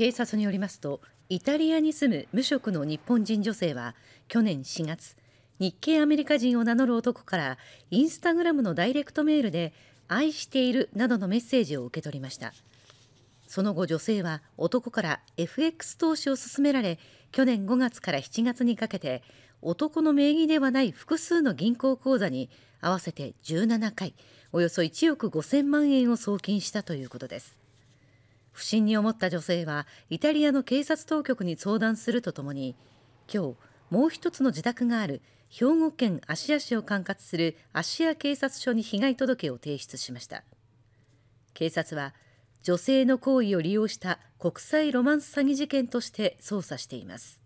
警察によりますと、イタリアに住む無職の日本人女性は去年4月、日系アメリカ人を名乗る男からインスタグラムのダイレクトメールで愛しているなどのメッセージを受け取りました。その後、女性は男から FX 投資を勧められ、去年5月から7月にかけて、男の名義ではない複数の銀行口座に合わせて17回、およそ1億5000万円を送金したということです。不審に思った女性は、イタリアの警察当局に相談するとともに、今日、もう一つの自宅がある兵庫県芦屋市を管轄する芦屋警察署に被害届を提出しました。警察は、女性の行為を利用した国際ロマンス詐欺事件として捜査しています。